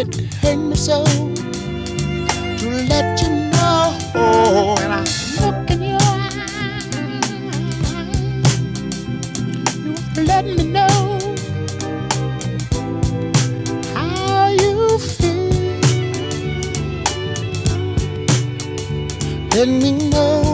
it hurt me so to let you know. When I look in your eyes, you let me know how you feel. Let me know.